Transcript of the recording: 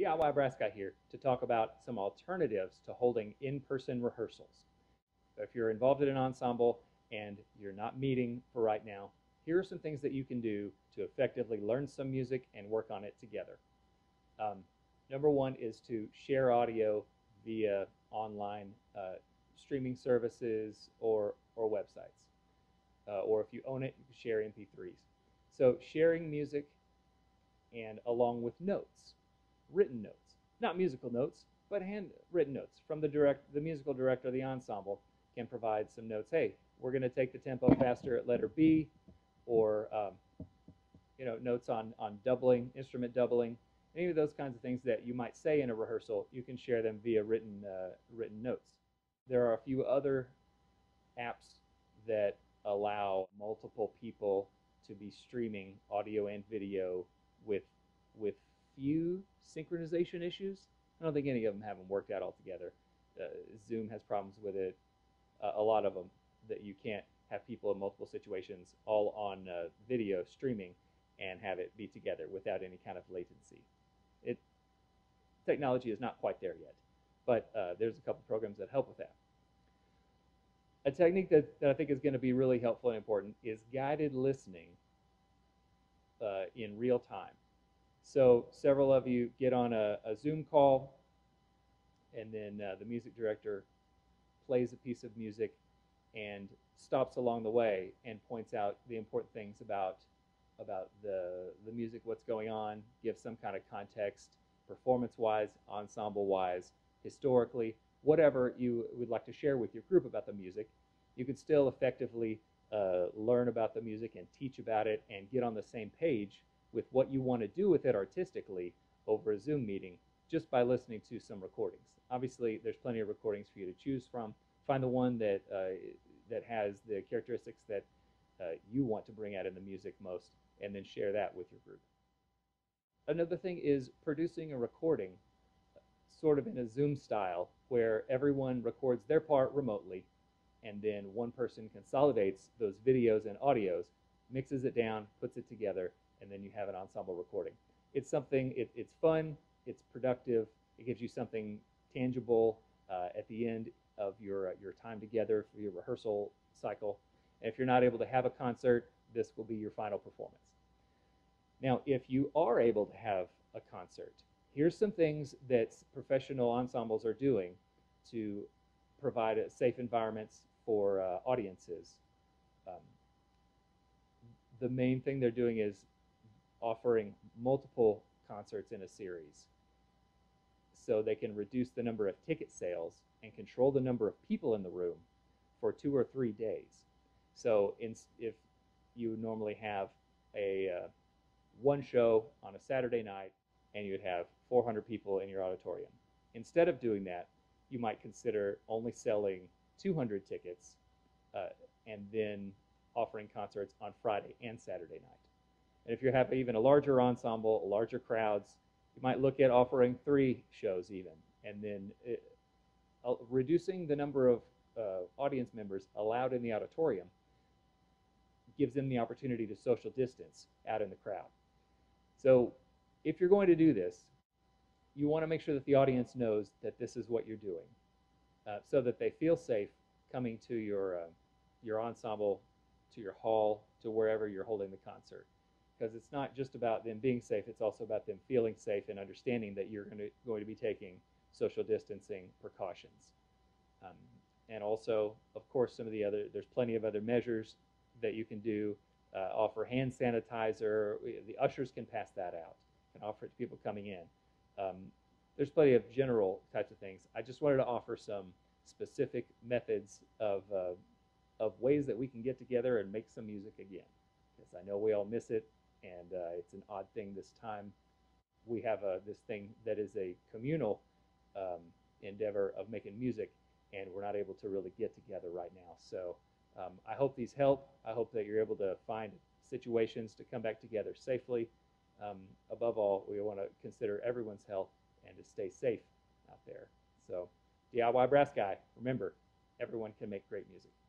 DIY Brass Guy here to talk about some alternatives to holding in-person rehearsals. So if you're involved in an ensemble and you're not meeting for right now, here are some things that you can do to effectively learn some music and work on it together. Number one is to share audio via online streaming services or websites. Or if you own it, you can share MP3s. So sharing music and along with notes, written notes, not musical notes, but handwritten notes from the musical director of the ensemble can provide some notes. Hey, we're going to take the tempo faster at letter B, or notes on doubling, instrument doubling, any of those kinds of things that you might say in a rehearsal. You can share them via written notes. There are a few other apps that allow multiple people to be streaming audio and video with few synchronization issues. I don't think any of them have them worked out altogether. Zoom has problems with it. A lot of them that you can't have people in multiple situations all on video streaming and have it be together without any kind of latency. Technology is not quite there yet, but there's a couple programs that help with that. A technique that I think is going to be really helpful and important is guided listening in real time. So several of you get on a Zoom call, and then the music director plays a piece of music and stops along the way and points out the important things about the music, what's going on, gives some kind of context, performance-wise, ensemble-wise, historically, whatever you would like to share with your group about the music. You could still effectively learn about the music and teach about it and get on the same page with what you want to do with it artistically over a Zoom meeting just by listening to some recordings. Obviously, there's plenty of recordings for you to choose from. Find the one that has the characteristics that you want to bring out in the music most, and then share that with your group. Another thing is producing a recording sort of in a Zoom style, where everyone records their part remotely, and then one person consolidates those videos and audios, mixes it down, puts it together, and then you have an ensemble recording. It's something, it's fun, it's productive, it gives you something tangible at the end of your time together for your rehearsal cycle. And if you're not able to have a concert, this will be your final performance. Now, if you are able to have a concert, here's some things that professional ensembles are doing to provide safe environments for audiences. The main thing they're doing is offering multiple concerts in a series, so they can reduce the number of ticket sales and control the number of people in the room for 2 or 3 days. So if you normally have a one show on a Saturday night, and you would have 400 people in your auditorium, instead of doing that, you might consider only selling 200 tickets and then offering concerts on Friday and Saturday night. And if you have even a larger ensemble, larger crowds, you might look at offering 3 shows even, and then reducing the number of audience members allowed in the auditorium gives them the opportunity to social distance out in the crowd. So if you're going to do this, you want to make sure that the audience knows that this is what you're doing, so that they feel safe coming to your ensemble, to your hall, to wherever you're holding the concert. Because it's not just about them being safe, it's also about them feeling safe and understanding that you're going to be taking social distancing precautions. And also, of course, there's plenty of other measures that you can do. Offer hand sanitizer, the ushers can pass that out, can offer it to people coming in. There's plenty of general types of things. I just wanted to offer some specific methods of ways that we can get together and make some music again, because I know we all miss it, and it's an odd thing this time. We have this thing that is a communal endeavor of making music, and we're not able to really get together right now. So I hope these help. I hope that you're able to find situations to come back together safely. Above all, we want to consider everyone's health and to stay safe out there. So DIY Brass Guy, remember, everyone can make great music.